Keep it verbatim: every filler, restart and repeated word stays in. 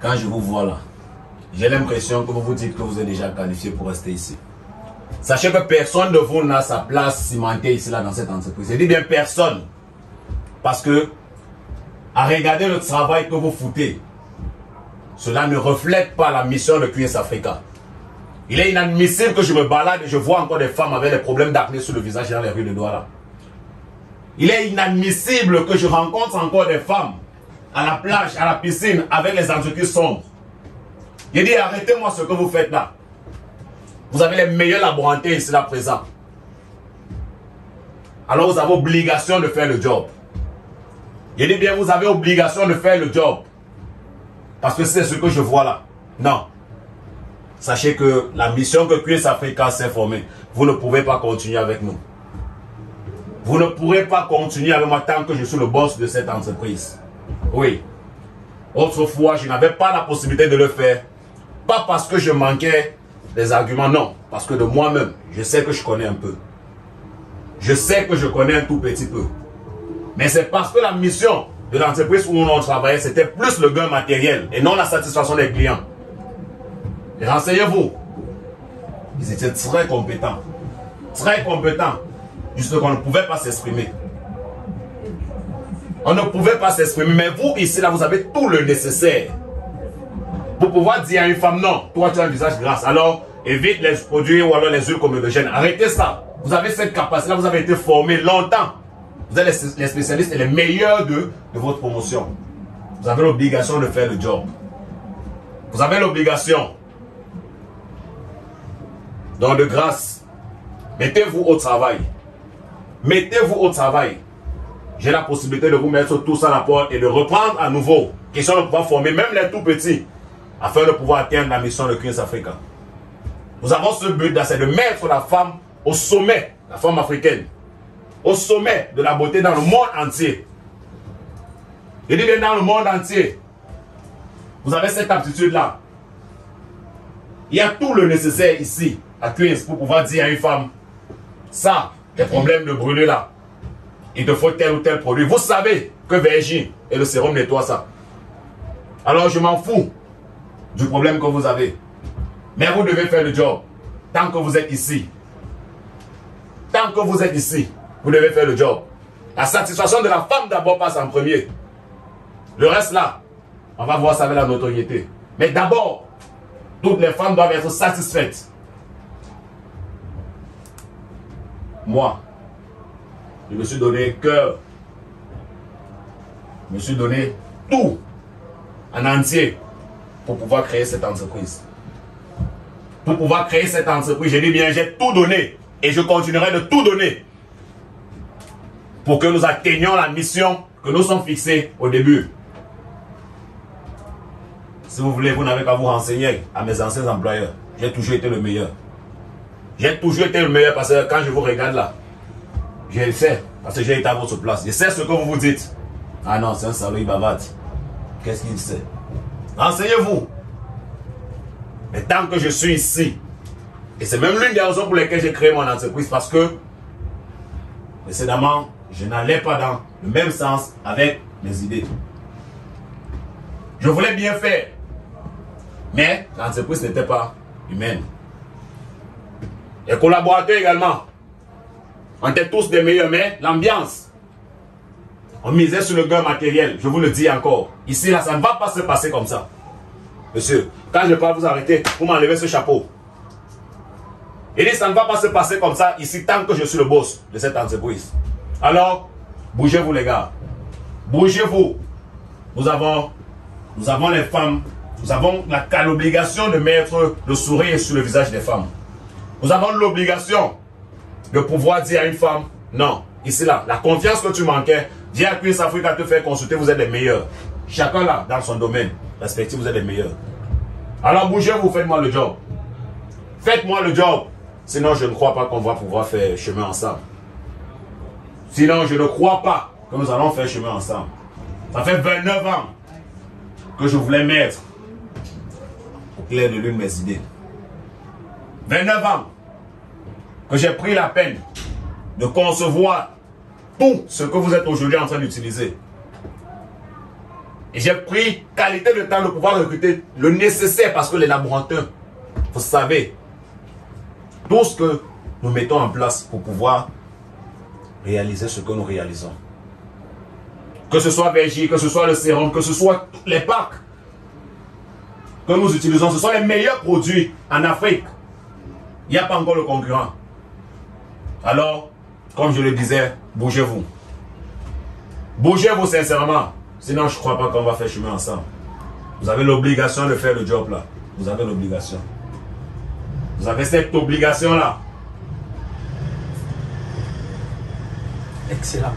quand je vous vois là, j'ai l'impression que vous vous dites que vous êtes déjà qualifié pour rester ici. Sachez que personne de vous n'a sa place cimentée ici là dans cette entreprise. Je dis bien personne. Parce que, à regarder le travail que vous foutez, cela ne reflète pas la mission de Queen's Africa. Il est inadmissible que je me balade et je vois encore des femmes avec des problèmes d'acné sur le visage dans les rues de Douala. Il est inadmissible que je rencontre encore des femmes à la plage, à la piscine, avec les entreprises sombres. Il dit, arrêtez-moi ce que vous faites là. Vous avez les meilleurs laborantins ici là présent. Alors vous avez obligation de faire le job. Il dit bien, vous avez obligation de faire le job. Parce que c'est ce que je vois là. Non. Sachez que la mission que Queen's Africa s'est formée, vous ne pouvez pas continuer avec nous. Vous ne pourrez pas continuer avec moi tant que je suis le boss de cette entreprise. Oui. Autrefois, je n'avais pas la possibilité de le faire. Pas parce que je manquais des arguments, non. Parce que de moi-même, je sais que je connais un peu. Je sais que je connais un tout petit peu. Mais c'est parce que la mission de l'entreprise où on travaillait, c'était plus le gain matériel et non la satisfaction des clients. Et renseignez-vous. Ils étaient très compétents. Très compétents. Juste qu'on ne pouvait pas s'exprimer. On ne pouvait pas s'exprimer. Mais vous, ici, là, vous avez tout le nécessaire pour pouvoir dire à une femme, non, toi, tu as un visage grasse. Alors, évite les produits ou alors les huiles comedogènes. Arrêtez ça. Vous avez cette capacité-là. Vous avez été formé longtemps. Vous êtes les spécialistes et les meilleurs de, de votre promotion. Vous avez l'obligation de faire le job. Vous avez l'obligation. Donc, de grâce, mettez-vous au travail. Mettez-vous au travail. J'ai la possibilité de vous mettre tous à la porte et de reprendre à nouveau. Question de pouvoir former même les tout petits afin de pouvoir atteindre la mission de Queen's Africa. Nous avons ce but-là, c'est de mettre la femme au sommet, la femme africaine, au sommet de la beauté dans le monde entier. Je dis bien dans le monde entier. Vous avez cette aptitude-là. Il y a tout le nécessaire ici, à Queen's, pour pouvoir dire à une femme, ça, les problèmes de brûler là, il te faut tel ou tel produit. Vous savez que Vergie et le sérum nettoient ça. Alors je m'en fous du problème que vous avez. Mais vous devez faire le job. Tant que vous êtes ici, tant que vous êtes ici, vous devez faire le job. La satisfaction de la femme d'abord passe en premier. Le reste là, on va voir ça avec la notoriété. Mais d'abord, toutes les femmes doivent être satisfaites. Moi, je me suis donné cœur, je me suis donné tout en entier pour pouvoir créer cette entreprise. Pour pouvoir créer cette entreprise, j'ai dit bien, j'ai tout donné et je continuerai de tout donner pour que nous atteignions la mission que nous sommes fixés au début. Si vous voulez, vous n'avez qu'à vous renseigner à mes anciens employeurs. J'ai toujours été le meilleur. J'ai toujours été le meilleur parce que quand je vous regarde là, je le sais, parce que j'ai été à votre place. Je sais ce que vous vous dites. Ah non, c'est un salaud, il bavarde. Qu'est-ce qu'il sait? Renseignez-vous. Mais tant que je suis ici, et c'est même l'une des raisons pour lesquelles j'ai créé mon entreprise, parce que précédemment, je n'allais pas dans le même sens avec mes idées. Je voulais bien faire, mais l'entreprise n'était pas humaine. Les collaborateurs également, on était tous des meilleurs, mais l'ambiance, on misait sur le gain matériel, je vous le dis encore. Ici, là, ça ne va pas se passer comme ça. Monsieur, quand je parle, vous arrêtez, vous m'enlevez ce chapeau. Et dit, ça ne va pas se passer comme ça ici tant que je suis le boss de cette entreprise. Alors, bougez-vous les gars, bougez-vous. Nous avons, nous avons les femmes, nous avons l'obligation de mettre le sourire sur le visage des femmes. Nous avons l'obligation de pouvoir dire à une femme, non, ici là, la confiance que tu manquais, viens à Queen's Africa te faire consulter, vous êtes les meilleurs. Chacun là, dans son domaine respectif, vous êtes les meilleurs. Alors bougez-vous, faites-moi le job. Faites-moi le job. Sinon, je ne crois pas qu'on va pouvoir faire chemin ensemble. Sinon, je ne crois pas que nous allons faire chemin ensemble. Ça fait vingt-neuf ans que je voulais mettre au clair de lune mes idées. vingt-neuf ans que j'ai pris la peine de concevoir tout ce que vous êtes aujourd'hui en train d'utiliser. J'ai pris qualité de temps de pouvoir recruter le nécessaire parce que les laborantins, vous savez, tout ce que nous mettons en place pour pouvoir réaliser ce que nous réalisons. Que ce soit Vergie, que ce soit le sérum, que ce soit les packs que nous utilisons, ce sont les meilleurs produits en Afrique. Il n'y a pas encore le concurrent. Alors, comme je le disais, bougez-vous. Bougez-vous sincèrement. Sinon, je ne crois pas qu'on va faire chemin ensemble. Vous avez l'obligation de faire le job là. Vous avez l'obligation. Vous avez cette obligation là. Excellent.